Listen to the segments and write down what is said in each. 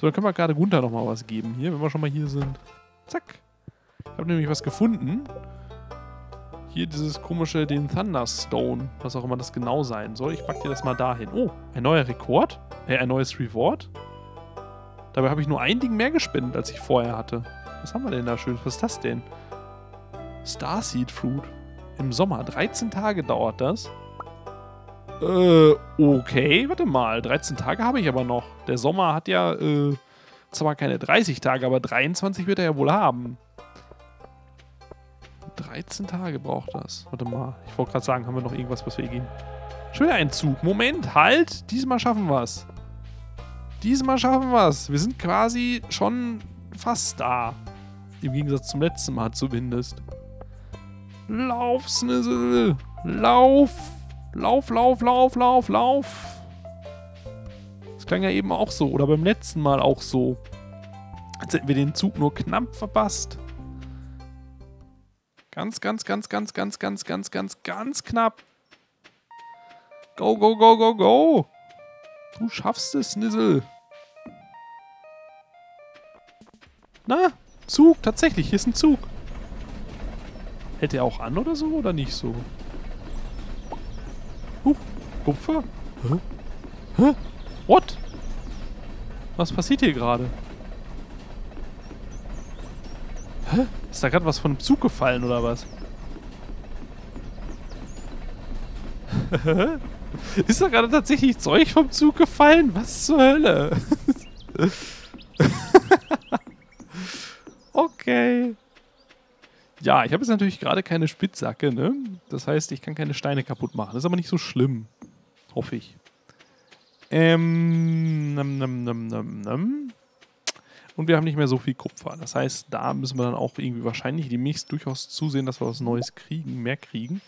So, dann können wir gerade Gunther nochmal was geben hier, wenn wir schon mal hier sind. Zack. Ich habe nämlich was gefunden. Hier dieses komische, den Thunderstone, was auch immer das genau sein soll. Ich pack dir das mal dahin. Oh, ein neuer Rekord? Ein neues Reward? Dabei habe ich nur ein Ding mehr gespendet, als ich vorher hatte. Was haben wir denn da schön? Was ist das denn? Starseed Fruit. Im Sommer. 13 Tage dauert das. Okay. Warte mal. 13 Tage habe ich aber noch. Der Sommer hat ja, zwar keine 30 Tage, aber 23 wird er ja wohl haben. 13 Tage braucht das. Warte mal. Ich wollte gerade sagen, haben wir noch irgendwas, was wir hier geben? Schon wieder ein Zug. Moment, halt! Diesmal schaffen wir es. Diesmal schaffen wir es. Wir sind quasi schon fast da. Im Gegensatz zum letzten Mal zumindest. Lauf, Snizzle! Lauf! Lauf, lauf, lauf, lauf, lauf! Das klang ja eben auch so. Oder beim letzten Mal auch so. Als hätten wir den Zug nur knapp verpasst. Ganz, ganz, ganz, ganz, ganz, ganz, ganz, ganz, ganz knapp. Go, go, go, go, go. Du schaffst es, Snizzle. Na, Zug, tatsächlich, hier ist ein Zug. Hält der auch an oder so, oder nicht so? Huch, Kupfer? Hä? Hä? What? Was passiert hier gerade? Hä? Ist da gerade was von einem Zug gefallen, oder was? Ist da gerade tatsächlich Zeug vom Zug gefallen? Was zur Hölle? Okay. Ja, ich habe jetzt natürlich gerade keine Spitzhacke, ne? Das heißt, ich kann keine Steine kaputt machen. Das ist aber nicht so schlimm. Hoffe ich. Und wir haben nicht mehr so viel Kupfer. Das heißt, da müssen wir dann auch irgendwie wahrscheinlich demnächst durchaus zusehen, dass wir was Neues kriegen, mehr kriegen.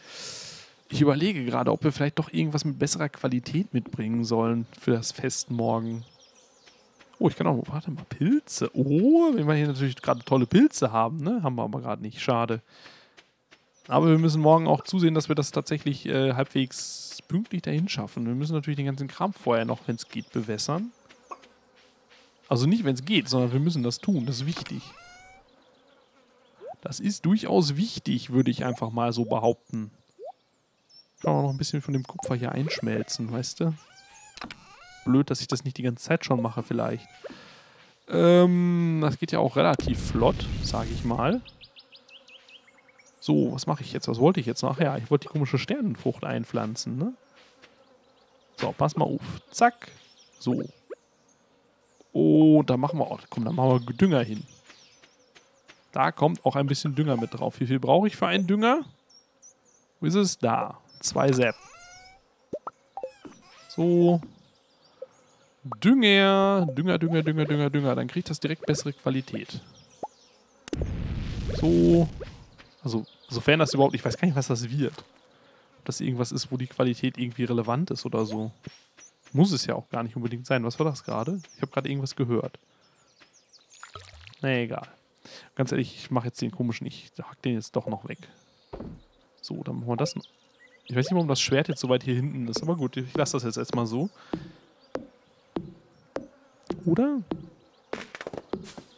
Ich überlege gerade, ob wir vielleicht doch irgendwas mit besserer Qualität mitbringen sollen für das Fest morgen. Oh, ich kann auch... Warte mal, Pilze. Oh, wenn wir hier natürlich gerade tolle Pilze haben, ne? Haben wir aber gerade nicht. Schade. Aber wir müssen morgen auch zusehen, dass wir das tatsächlich halbwegs pünktlich dahin schaffen. Wir müssen natürlich den ganzen Kram vorher noch, wenn es geht, bewässern. Also nicht, wenn es geht, sondern wir müssen das tun. Das ist wichtig. Das ist durchaus wichtig, würde ich einfach mal so behaupten. Ich kann auch noch ein bisschen von dem Kupfer hier einschmelzen, weißt du? Blöd, dass ich das nicht die ganze Zeit schon mache vielleicht. Das geht ja auch relativ flott, sage ich mal. So, was mache ich jetzt? Was wollte ich jetzt noch? Ja, ich wollte die komische Sternenfrucht einpflanzen, ne? So, pass mal auf. Zack. So. Oh, da machen wir auch. Komm, da machen wir Dünger hin. Da kommt auch ein bisschen Dünger mit drauf. Wie viel brauche ich für einen Dünger? Wo ist es? Da. 2 Sepp. So. Dünger. Dünger, Dünger, Dünger, Dünger, Dünger. Dann kriegt das direkt bessere Qualität. So. Also, sofern das überhaupt... Ich weiß gar nicht, was das wird. Ob das irgendwas ist, wo die Qualität irgendwie relevant ist oder so. Muss es ja auch gar nicht unbedingt sein. Was war das gerade? Ich habe gerade irgendwas gehört. Na egal. Ganz ehrlich, ich mache jetzt den komischen. Ich hack den jetzt doch noch weg. So, dann machen wir das noch. Ich weiß nicht, warum das Schwert jetzt so weit hier hinten ist. Aber gut, ich lasse das jetzt erstmal so. Oder?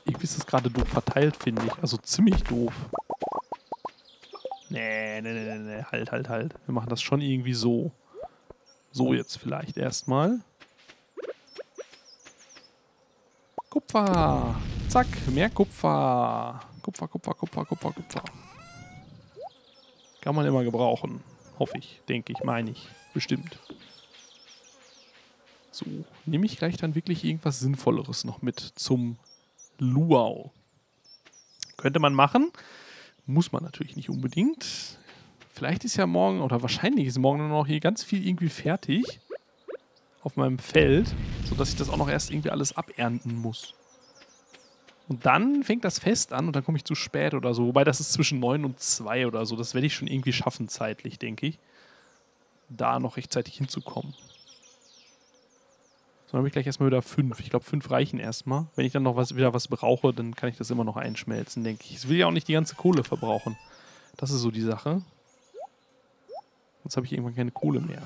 Irgendwie ist das gerade doof verteilt, finde ich. Also ziemlich doof. Nee, nee, nee, nee. Halt, halt, halt. Wir machen das schon irgendwie so. So, jetzt vielleicht erstmal. Kupfer. Zack, mehr Kupfer. Kupfer, Kupfer, Kupfer, Kupfer, Kupfer. Kann man immer gebrauchen. Hoffe ich, denke ich, meine ich. Bestimmt. So, nehme ich gleich dann wirklich irgendwas Sinnvolleres noch mit zum Luau. Könnte man machen. Muss man natürlich nicht unbedingt. Vielleicht ist ja morgen, oder wahrscheinlich ist morgen noch hier ganz viel irgendwie fertig auf meinem Feld, sodass ich das auch noch erst irgendwie alles abernten muss. Und dann fängt das Fest an und dann komme ich zu spät oder so. Wobei das ist zwischen 9 und 2 oder so. Das werde ich schon irgendwie schaffen zeitlich, denke ich. Da noch rechtzeitig hinzukommen. So, dann habe ich gleich erstmal wieder 5. Ich glaube, 5 reichen erstmal. Wenn ich dann noch wieder was brauche, dann kann ich das immer noch einschmelzen, denke ich. Ich will ja auch nicht die ganze Kohle verbrauchen. Das ist so die Sache. Sonst habe ich irgendwann keine Kohle mehr.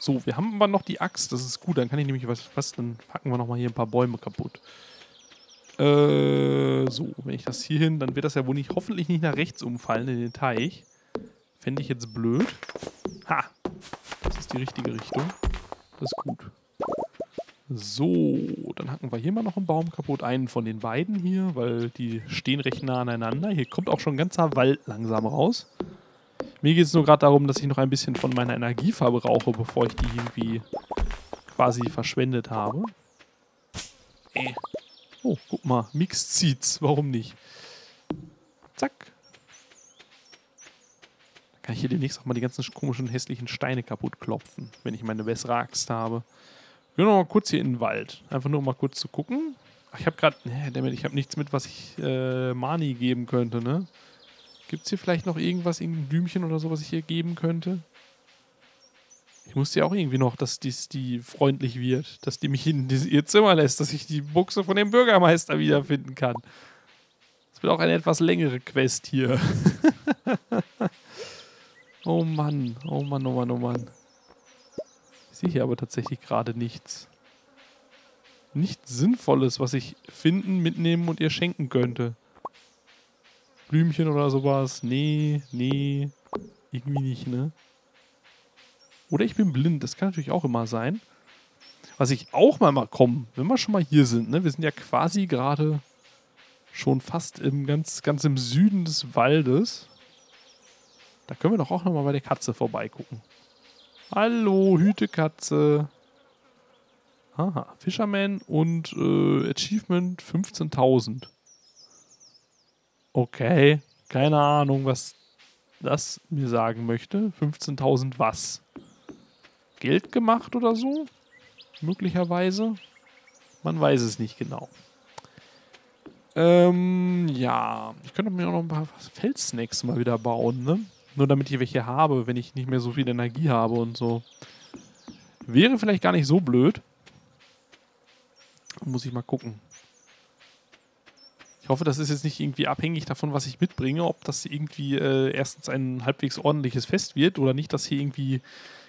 So, wir haben aber noch die Axt. Das ist gut. Dann kann ich nämlich was... Dann packen wir nochmal hier ein paar Bäume kaputt. So, wenn ich das hier hin, dann wird das ja wohl nicht, hoffentlich nicht nach rechts umfallen in den Teich. Fände ich jetzt blöd. Ha! Das ist die richtige Richtung. Das ist gut. So, dann hacken wir hier mal noch einen Baum kaputt. Einen von den beiden hier, weil die stehen recht nah aneinander. Hier kommt auch schon ein ganzer Wald langsam raus. Mir geht es nur gerade darum, dass ich noch ein bisschen von meiner Energie verbrauche, bevor ich die irgendwie quasi verschwendet habe. Oh, guck mal. Mixed Seeds. Warum nicht? Zack. Dann kann ich hier demnächst auch mal die ganzen komischen, hässlichen Steine kaputt klopfen, wenn ich meine bessere Axt habe. Wir gehen noch mal kurz hier in den Wald. Einfach nur mal kurz zu gucken. Ach, ich habe gerade... Ich habe nichts mit, was ich Marni geben könnte, ne? Gibt es hier vielleicht noch irgendwas, irgendein Blümchen oder so, was ich hier geben könnte? Ich musste ja auch irgendwie noch, dass die freundlich wird. Dass die mich in ihr Zimmer lässt. Dass ich die Buchse von dem Bürgermeister wiederfinden kann. Das wird auch eine etwas längere Quest hier. Oh Mann. Oh Mann, oh Mann, oh Mann. Ich sehe hier aber tatsächlich gerade nichts. Nichts Sinnvolles, was ich finden, mitnehmen und ihr schenken könnte. Blümchen oder sowas. Nee, nee. Irgendwie nicht, ne? Oder ich bin blind. Das kann natürlich auch immer sein. Was ich auch mal kommen, wenn wir schon mal hier sind, ne? Wir sind ja quasi gerade schon fast im ganz im Süden des Waldes. Da können wir doch auch nochmal bei der Katze vorbeigucken. Hallo, Hütekatze. Aha, Fisherman und Achievement 15.000. Okay, keine Ahnung, was das mir sagen möchte. 15.000 was? Geld gemacht oder so? Möglicherweise? Man weiß es nicht genau. Ja, ich könnte mir auch noch ein paar Felssnacks mal wieder bauen, ne? Nur damit ich welche habe, wenn ich nicht mehr so viel Energie habe und so. Wäre vielleicht gar nicht so blöd. Muss ich mal gucken. Ich hoffe, das ist jetzt nicht irgendwie abhängig davon, was ich mitbringe. Ob das irgendwie erstens ein halbwegs ordentliches Fest wird oder nicht, dass hier irgendwie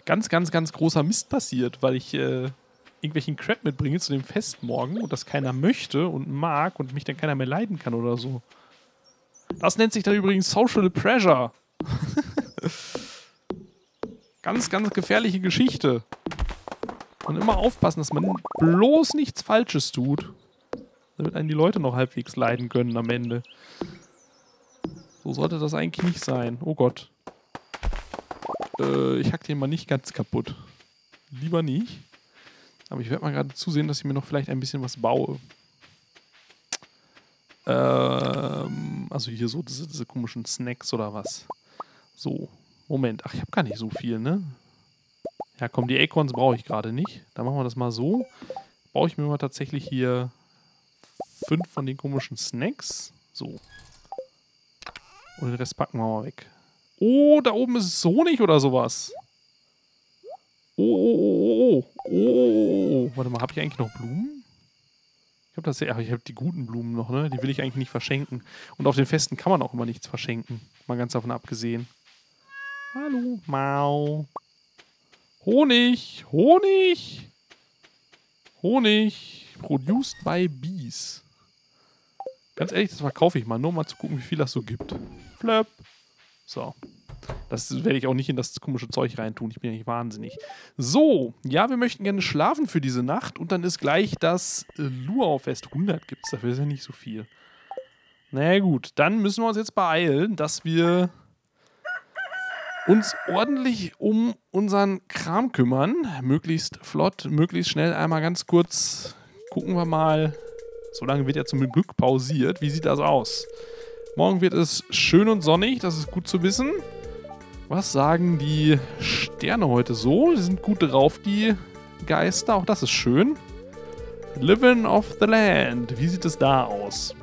ganz großer Mist passiert, weil ich irgendwelchen Crap mitbringe zu dem Fest morgen und das keiner möchte und mag und mich dann keiner mehr leiden kann oder so. Das nennt sich dann übrigens Social Pressure. Ganz gefährliche Geschichte. Und immer aufpassen, dass man bloß nichts Falsches tut. Damit einen die Leute noch halbwegs leiden können am Ende. So sollte das eigentlich nicht sein. Oh Gott. Ich hack den mal nicht ganz kaputt. Lieber nicht. Aber ich werde mal gerade zusehen, dass ich mir noch vielleicht ein bisschen was baue. Also hier so diese komischen Snacks oder was. So, Moment. Ach, ich habe gar nicht so viel, ne? Ja, komm, die Acorns brauche ich gerade nicht. Dann machen wir das mal so. Brauche ich mir mal tatsächlich hier 5 von den komischen Snacks. So. Und den Rest packen wir mal weg. Oh, da oben ist Honig oder sowas. Oh. Warte mal, habe ich eigentlich noch Blumen? Ich habe tatsächlich, ich habe die guten Blumen noch, ne? Die will ich eigentlich nicht verschenken. Und auf den Festen kann man auch immer nichts verschenken. Mal ganz davon abgesehen. Hallo, Mau. Honig, Honig. Honig. Produced by Bees. Ganz ehrlich, das verkaufe ich mal. Nur mal zu gucken, wie viel das so gibt. Flöpp. So. Das werde ich auch nicht in das komische Zeug reintun. Ich bin ja nicht wahnsinnig. So. Ja, wir möchten gerne schlafen für diese Nacht. Und dann ist gleich das Luau-Fest. 100 gibt es. Dafür ist ja nicht so viel. Na gut. Dann müssen wir uns jetzt beeilen, dass wir uns ordentlich um unseren Kram kümmern. Möglichst flott, möglichst schnell. Einmal ganz kurz gucken wir mal. So lange wird ja zum Glück pausiert. Wie sieht das aus? Morgen wird es schön und sonnig. Das ist gut zu wissen. Was sagen die Sterne heute so? Die sind gut drauf, die Geister. Auch das ist schön. Living off the land. Wie sieht es da aus?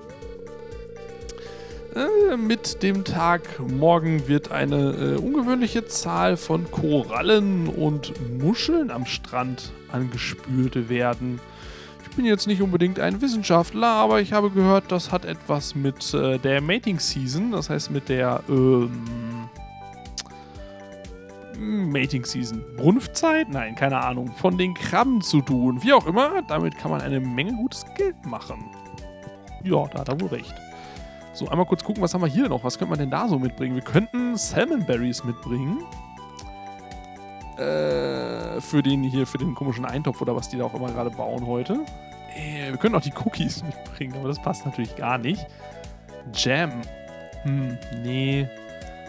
Mit dem Tag morgen wird eine ungewöhnliche Zahl von Korallen und Muscheln am Strand angespült werden. Ich bin jetzt nicht unbedingt ein Wissenschaftler, aber ich habe gehört, das hat etwas mit der Mating Season, das heißt mit der Mating Season. Brunftzeit? Nein, keine Ahnung. Von den Krabben zu tun. Wie auch immer, damit kann man eine Menge gutes Geld machen. Ja, da hat er wohl recht. So, einmal kurz gucken, was haben wir hier noch? Was könnte man denn da so mitbringen? Wir könnten Salmonberries mitbringen. Für den hier, für den komischen Eintopf oder was die da auch immer gerade bauen heute. Wir können auch die Cookies mitbringen, aber das passt natürlich gar nicht. Jam. Nee.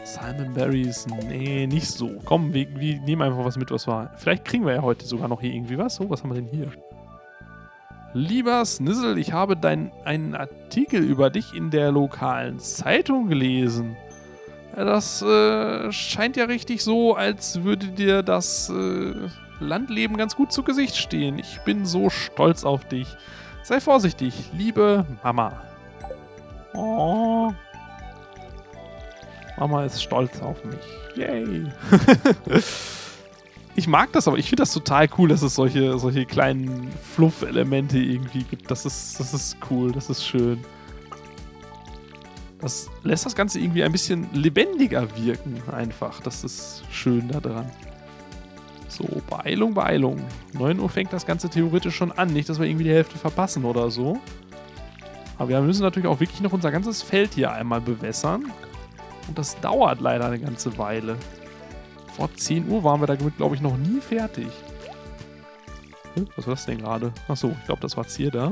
Salmonberries, nee, nicht so. Komm, wir nehmen einfach was mit, was wir... Vielleicht kriegen wir ja heute sogar noch hier irgendwie was. So, was haben wir denn hier? Lieber Snizzle, ich habe einen Artikel über dich in der lokalen Zeitung gelesen. Das scheint ja richtig so, als würde dir das Landleben ganz gut zu Gesicht stehen. Ich bin so stolz auf dich. Sei vorsichtig, liebe Mama. Oh. Mama ist stolz auf mich. Yay. Ich mag das, aber ich finde das total cool, dass es solche kleinen Fluff-Elemente irgendwie gibt. Das ist cool, das ist schön. Das lässt das Ganze irgendwie ein bisschen lebendiger wirken einfach. Das ist schön da dran. So, Beeilung, Beeilung. 9 Uhr fängt das Ganze theoretisch schon an. Nicht, dass wir irgendwie die Hälfte verpassen oder so. Aber wir müssen natürlich auch wirklich noch unser ganzes Feld hier einmal bewässern. Und das dauert leider eine ganze Weile. Vor 10 Uhr waren wir damit, glaube ich, noch nie fertig. Was war das denn gerade? Achso, ich glaube, das war jetzt hier da.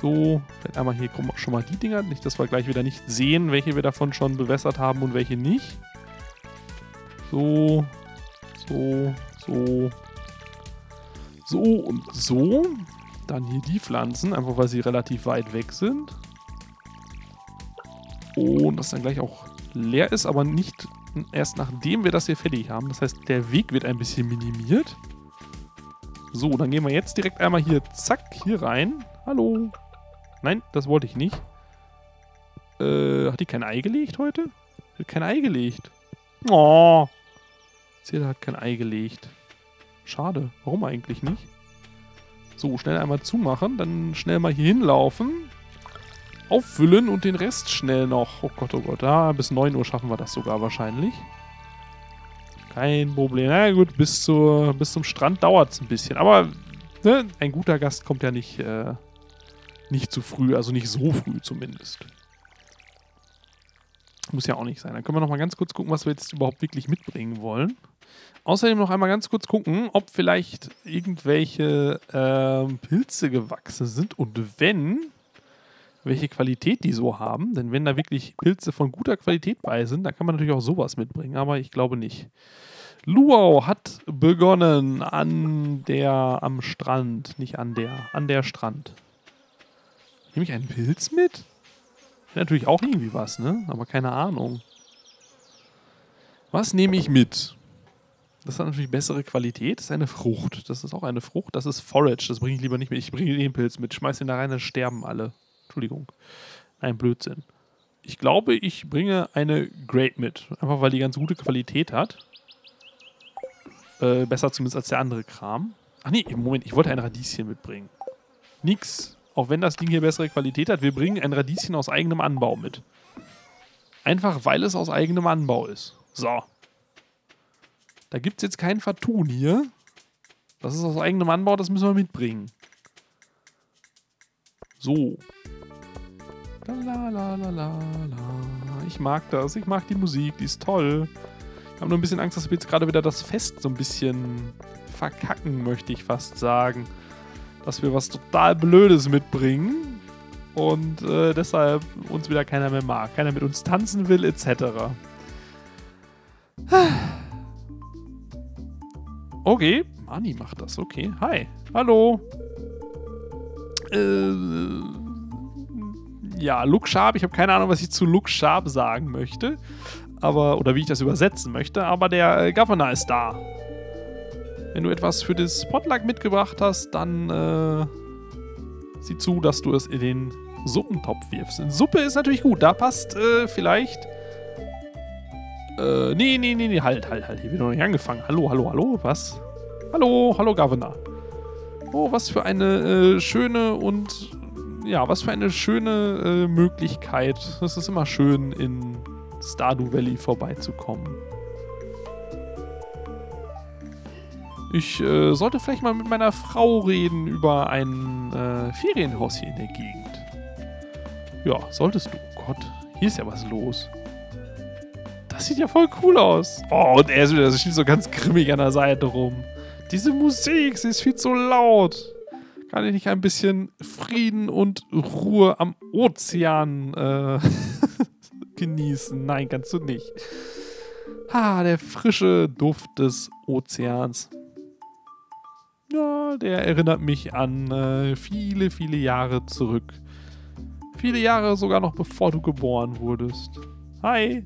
So, vielleicht einmal hier schon mal die Dinger. Nicht, dass wir gleich wieder nicht sehen, welche wir davon schon bewässert haben und welche nicht. So, so, so. So und so. Dann hier die Pflanzen, einfach weil sie relativ weit weg sind. Und das dann gleich auch leer ist, aber nicht erst nachdem wir das hier fertig haben. Das heißt, der Weg wird ein bisschen minimiert. So, dann gehen wir jetzt direkt einmal hier, zack, hier rein. Hallo. Nein, das wollte ich nicht. Hat die kein Ei gelegt heute? Hat kein Ei gelegt. Oh. Zähler hat kein Ei gelegt. Schade. Warum eigentlich nicht? So, schnell einmal zumachen. Dann schnell mal hier hinlaufen. Auffüllen und den Rest schnell noch. Oh Gott, ja, bis 9 Uhr schaffen wir das sogar wahrscheinlich. Kein Problem. Na gut, bis zum Strand dauert es ein bisschen. Aber ne, ein guter Gast kommt ja nicht zu früh, also nicht so früh zumindest. Muss ja auch nicht sein. Dann können wir nochmal ganz kurz gucken, was wir jetzt überhaupt wirklich mitbringen wollen. Außerdem noch einmal ganz kurz gucken, ob vielleicht irgendwelche Pilze gewachsen sind und wenn... welche Qualität die so haben. Denn wenn da wirklich Pilze von guter Qualität bei sind, dann kann man natürlich auch sowas mitbringen, aber ich glaube nicht. Luau hat begonnen am Strand, nicht an der Strand. Nehme ich einen Pilz mit? Wäre natürlich auch irgendwie was, ne? Aber keine Ahnung. Was nehme ich mit? Das hat natürlich bessere Qualität. Das ist eine Frucht. Das ist auch eine Frucht. Das ist Forage. Das bringe ich lieber nicht mit. Ich bringe den Pilz mit. Schmeiß den da rein, dann sterben alle. Entschuldigung. Nein, Blödsinn. Ich glaube, ich bringe eine Grape mit. Einfach weil die ganz gute Qualität hat. Besser zumindest als der andere Kram. Ach nee, Moment, ich wollte ein Radieschen mitbringen. Nix. Auch wenn das Ding hier bessere Qualität hat, wir bringen ein Radieschen aus eigenem Anbau mit. Einfach weil es aus eigenem Anbau ist. So. Da gibt es jetzt kein Vertun hier. Das ist aus eigenem Anbau, das müssen wir mitbringen. So. La, la, la, la, la. Ich mag das. Ich mag die Musik. Die ist toll. Ich habe nur ein bisschen Angst, dass wir jetzt gerade wieder das Fest so ein bisschen verkacken, möchte ich fast sagen. Dass wir was total Blödes mitbringen und deshalb uns wieder keiner mehr mag. Keiner mit uns tanzen will, etc. Okay. Marni macht das. Okay. Hi. Hallo. Ja, Look Sharp. Ich habe keine Ahnung, was ich zu Look Sharp sagen möchte. Aber, oder wie ich das übersetzen möchte. Aber der Governor ist da. Wenn du etwas für das Potluck mitgebracht hast, dann sieh zu, dass du es in den Suppentopf wirfst. In Suppe ist natürlich gut. Da passt vielleicht... Nee. Halt. Hier bin ich noch nicht angefangen. Hallo. Was? Hallo, Governor. Oh, was für eine schöne und... Ja, was für eine schöne Möglichkeit. Es ist immer schön, in Stardew Valley vorbeizukommen. Ich sollte vielleicht mal mit meiner Frau reden über ein Ferienhaus hier in der Gegend. Ja, solltest du. Oh Gott, hier ist ja was los. Das sieht ja voll cool aus. Oh, und er ist wieder, steht so ganz grimmig an der Seite rum. Diese Musik, sie ist viel zu laut. Kann ich nicht ein bisschen Frieden und Ruhe am Ozean genießen? Nein, kannst du nicht. Ah, der frische Duft des Ozeans. Ja, der erinnert mich an viele, viele Jahre zurück. Viele Jahre sogar noch bevor du geboren wurdest. Hi.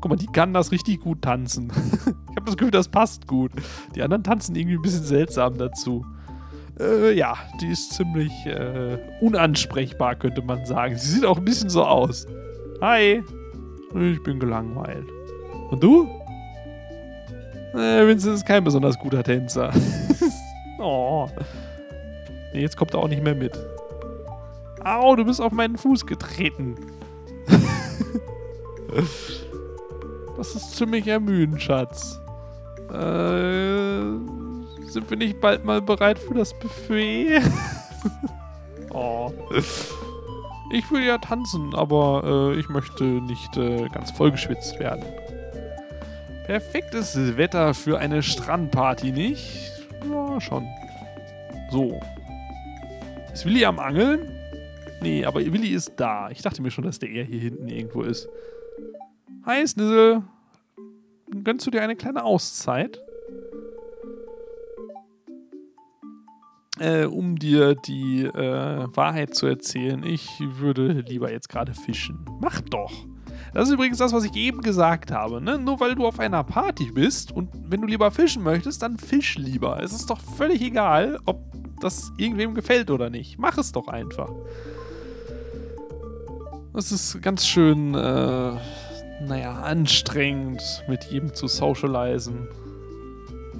Guck mal, die kann das richtig gut tanzen. Ich habe das Gefühl, das passt gut. Die anderen tanzen irgendwie ein bisschen seltsam dazu. Ja, die ist ziemlich unansprechbar, könnte man sagen. Sie sieht auch ein bisschen so aus. Hi. Ich bin gelangweilt. Und du? Vincent ist kein besonders guter Tänzer. Oh. Nee, jetzt kommt er auch nicht mehr mit. Au, du bist auf meinen Fuß getreten. Das ist ziemlich ermüdend, Schatz. Sind wir nicht bald mal bereit für das Buffet? Oh. Ich will ja tanzen, aber ich möchte nicht ganz vollgeschwitzt werden. Perfektes Wetter für eine Strandparty, nicht? Ja, schon. So. Ist Willi am Angeln? Nee, aber Willi ist da. Ich dachte mir schon, dass der eher hier hinten irgendwo ist. Hi, Snizzle. Gönnst du dir eine kleine Auszeit? Um dir die Wahrheit zu erzählen, ich würde lieber jetzt gerade fischen. Mach doch! Das ist übrigens das, was ich eben gesagt habe, ne? Nur weil du auf einer Party bist und wenn du lieber fischen möchtest, dann fisch lieber. Es ist doch völlig egal, ob das irgendwem gefällt oder nicht. Mach es doch einfach. Das ist ganz schön, naja, anstrengend, mit jedem zu socialisen.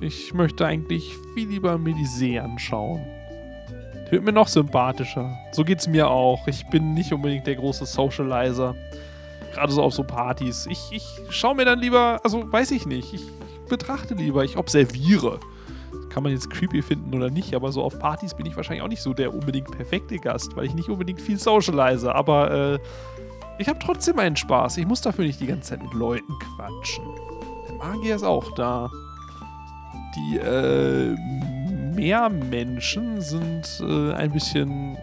Ich möchte eigentlich viel lieber mir die See anschauen. Der wird mir noch sympathischer. So geht's mir auch. Ich bin nicht unbedingt der große Socializer. Gerade so auf so Partys. Ich schaue mir dann lieber, also weiß ich nicht, ich betrachte lieber, ich observiere. Kann man jetzt creepy finden oder nicht, aber so auf Partys bin ich wahrscheinlich auch nicht so der unbedingt perfekte Gast, weil ich nicht unbedingt viel socialize, aber ich habe trotzdem einen Spaß. Ich muss dafür nicht die ganze Zeit mit Leuten quatschen. Der Magier ist auch da. Die Meermenschen sind ein bisschen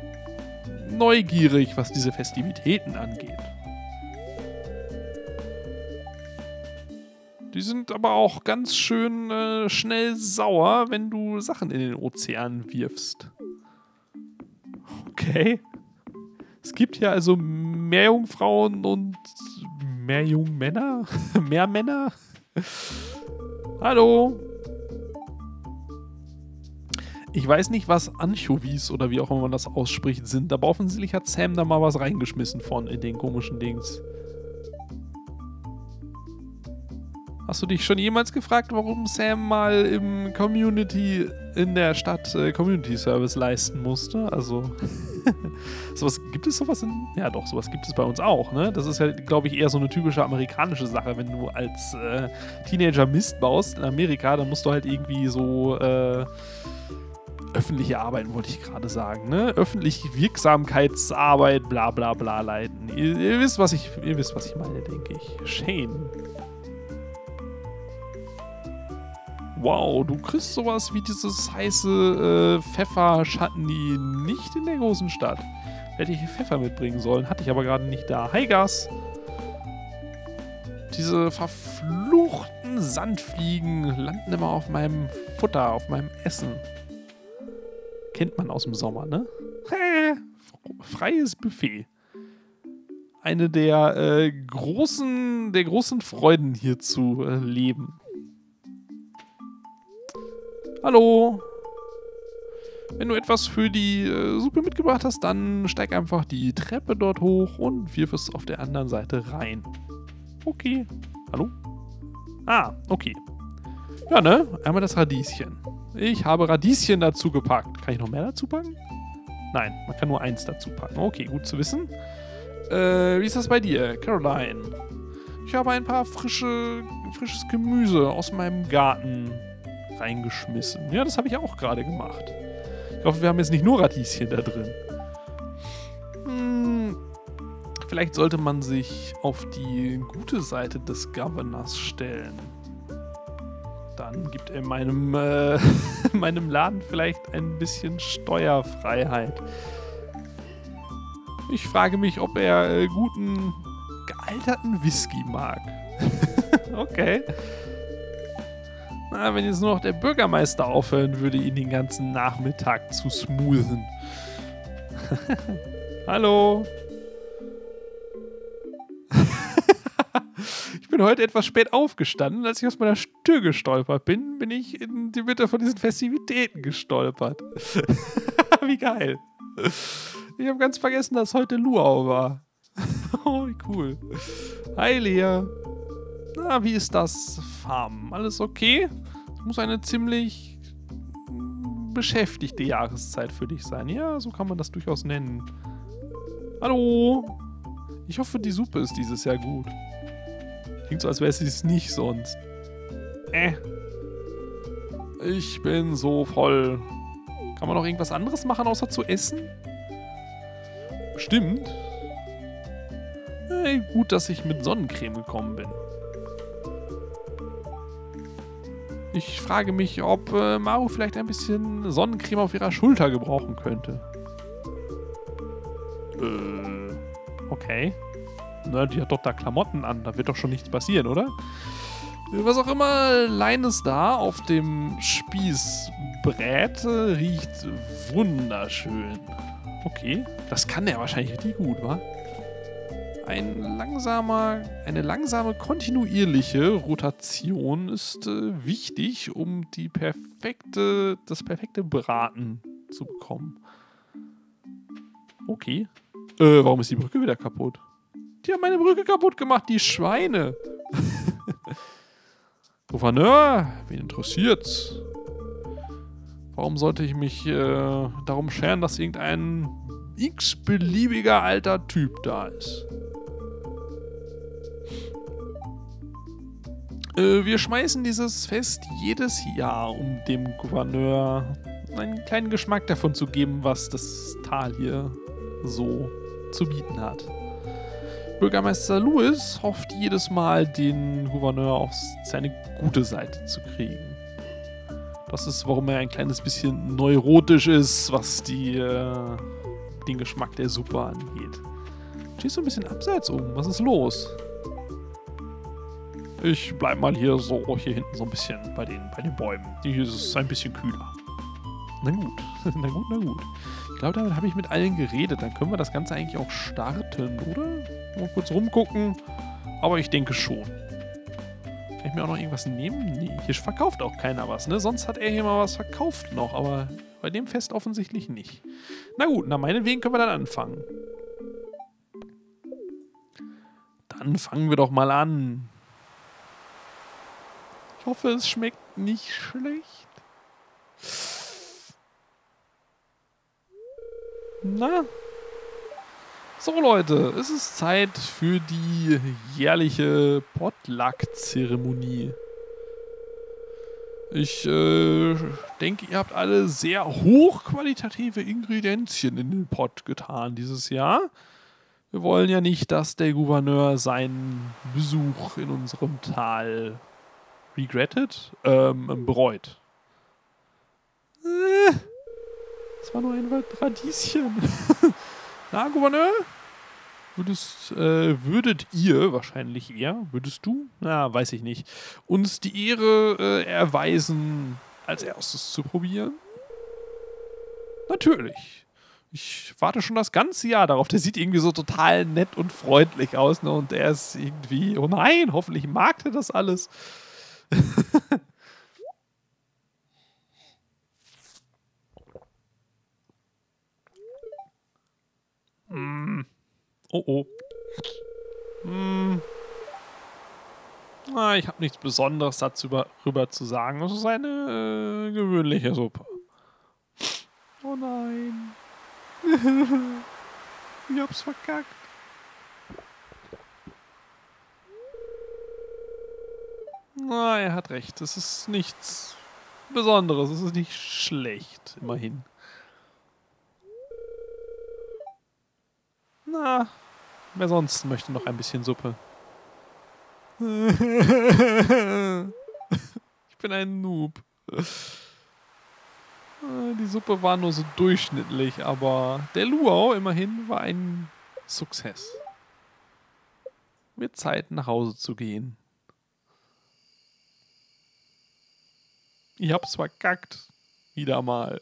neugierig, was diese Festivitäten angeht. Die sind aber auch ganz schön schnell sauer, wenn du Sachen in den Ozean wirfst. Okay. Es gibt hier also Meerjungfrauen und Meerjungmänner? Meermänner? Hallo? Ich weiß nicht, was Anchovies oder wie auch immer man das ausspricht sind, aber offensichtlich hat Sam da mal was reingeschmissen von in den komischen Dings. Hast du dich schon jemals gefragt, warum Sam mal im Community, in der Stadt Community Service leisten musste? Also, sowas, gibt es sowas in? Ja doch, sowas gibt es bei uns auch, ne? Das ist ja, glaube ich, eher so eine typische amerikanische Sache. Wenn du als Teenager Mist baust in Amerika, dann musst du halt irgendwie so öffentliche Arbeit, wollte ich gerade sagen, ne? Öffentliche Wirksamkeitsarbeit, bla bla bla leiten. Ihr wisst, was ich meine, denke ich. Shane. Wow, du kriegst sowas wie dieses heiße Pfeffer-Chutney nicht in der großen Stadt. Hätte ich Pfeffer mitbringen sollen, hatte ich aber gerade nicht da. Hi, Gas! Diese verfluchten Sandfliegen landen immer auf meinem Futter, auf meinem Essen. Kennt man aus dem Sommer, ne? Freies Buffet. Eine der großen Freuden hier zu leben. Hallo. Wenn du etwas für die Suppe mitgebracht hast, dann steig einfach die Treppe dort hoch und wirf es auf der anderen Seite rein. Okay. Hallo? Ah, okay. Ja, ne? Einmal das Radieschen. Ich habe Radieschen dazu gepackt. Kann ich noch mehr dazu packen? Nein, man kann nur eins dazu packen. Okay, gut zu wissen. Wie ist das bei dir, Caroline? Ich habe ein paar frisches Gemüse aus meinem Garten reingeschmissen. Ja, das habe ich auch gerade gemacht. Ich hoffe, wir haben jetzt nicht nur Radieschen da drin. Vielleicht sollte man sich auf die gute Seite des Governors stellen. Dann gibt er meinem, meinem Laden vielleicht ein bisschen Steuerfreiheit. Ich frage mich, ob er guten, gealterten Whisky mag. Okay. Na, wenn jetzt nur noch der Bürgermeister aufhören würde, ihn den ganzen Nachmittag zu smoothen. Hallo. Ich bin heute etwas spät aufgestanden. Als ich aus meiner Tür gestolpert bin, bin ich in die Mitte von diesen Festivitäten gestolpert. Wie geil. Ich habe ganz vergessen, dass heute Luau war. Oh, wie cool. Hi, Lea. Na, wie ist das Farmen? Alles okay? Das muss eine ziemlich beschäftigte Jahreszeit für dich sein. Ja, so kann man das durchaus nennen. Hallo. Ich hoffe, die Suppe ist dieses Jahr gut. Klingt so, als wäre es nicht sonst. Ich bin so voll. Kann man noch irgendwas anderes machen, außer zu essen? Bestimmt. Gut, dass ich mit Sonnencreme gekommen bin. Ich frage mich, ob Maru vielleicht ein bisschen Sonnencreme auf ihrer Schulter gebrauchen könnte. Okay. Na, die hat doch da Klamotten an, da wird doch schon nichts passieren, oder? Was auch immer Leines da auf dem Spießbrett riecht wunderschön. Okay, das kann der wahrscheinlich richtig gut, wa? Eine langsame, kontinuierliche Rotation ist wichtig, um das perfekte Braten zu bekommen. Okay. Warum ist die Brücke wieder kaputt? Die haben meine Brücke kaputt gemacht, die Schweine. Gouverneur, wen interessiert's? Warum sollte ich mich darum scheren, dass irgendein x-beliebiger alter Typ da ist? Wir schmeißen dieses Fest jedes Jahr, um dem Gouverneur einen kleinen Geschmack davon zu geben, was das Tal hier so zu bieten hat. Bürgermeister Lewis hofft jedes Mal, den Gouverneur auf seine gute Seite zu kriegen. Das ist, warum er ein kleines bisschen neurotisch ist, was den Geschmack der Suppe angeht. Stehst du ein bisschen abseits um? Was ist los? Ich bleib mal hier hinten so ein bisschen bei den Bäumen. Hier ist es ein bisschen kühler. Na gut, na gut, na gut. Ich glaube, damit habe ich mit allen geredet. Dann können wir das Ganze eigentlich auch starten, oder? Mal kurz rumgucken. Aber ich denke schon. Kann ich mir auch noch irgendwas nehmen? Nee, hier verkauft auch keiner was, ne? Sonst hat er hier mal was verkauft noch, aber bei dem Fest offensichtlich nicht. Na gut, na meinetwegen können wir dann anfangen. Dann fangen wir doch mal an. Ich hoffe, es schmeckt nicht schlecht. Na? So Leute, es ist Zeit für die jährliche Potluck-Zeremonie. Ich denke, ihr habt alle sehr hochqualitative Ingredienzien in den Pott getan dieses Jahr. Wir wollen ja nicht, dass der Gouverneur seinen Besuch in unserem Tal bereut. Das war nur ein Radieschen. Na, Gouverneur? Würdest du? Na, weiß ich nicht. Uns die Ehre erweisen, als erstes zu probieren? Natürlich. Ich warte schon das ganze Jahr darauf. Der sieht irgendwie so total nett und freundlich aus. Ne? Und er ist irgendwie, oh nein, hoffentlich mag er das alles. Oh oh. Ich habe nichts Besonderes darüber zu sagen. Das ist eine gewöhnliche Suppe. Oh nein. Ich hab's verkackt. Er hat recht. Es ist nichts Besonderes. Es ist nicht schlecht, immerhin. Na, wer sonst möchte noch ein bisschen Suppe? Ich bin ein Noob. Die Suppe war nur so durchschnittlich, aber der Luau immerhin war ein Success. Wird Zeit, nach Hause zu gehen. Ich hab's verkackt. Wieder mal.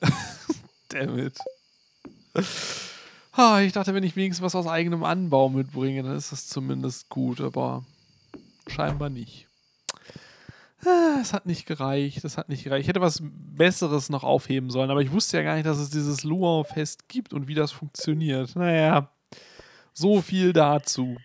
Damn it. Ah, ich dachte, wenn ich wenigstens was aus eigenem Anbau mitbringe, dann ist das zumindest gut, aber scheinbar nicht. Es hat nicht gereicht, es hat nicht gereicht. Ich hätte was Besseres noch aufheben sollen, aber ich wusste ja gar nicht, dass es dieses Luau-Fest gibt und wie das funktioniert. Naja, so viel dazu.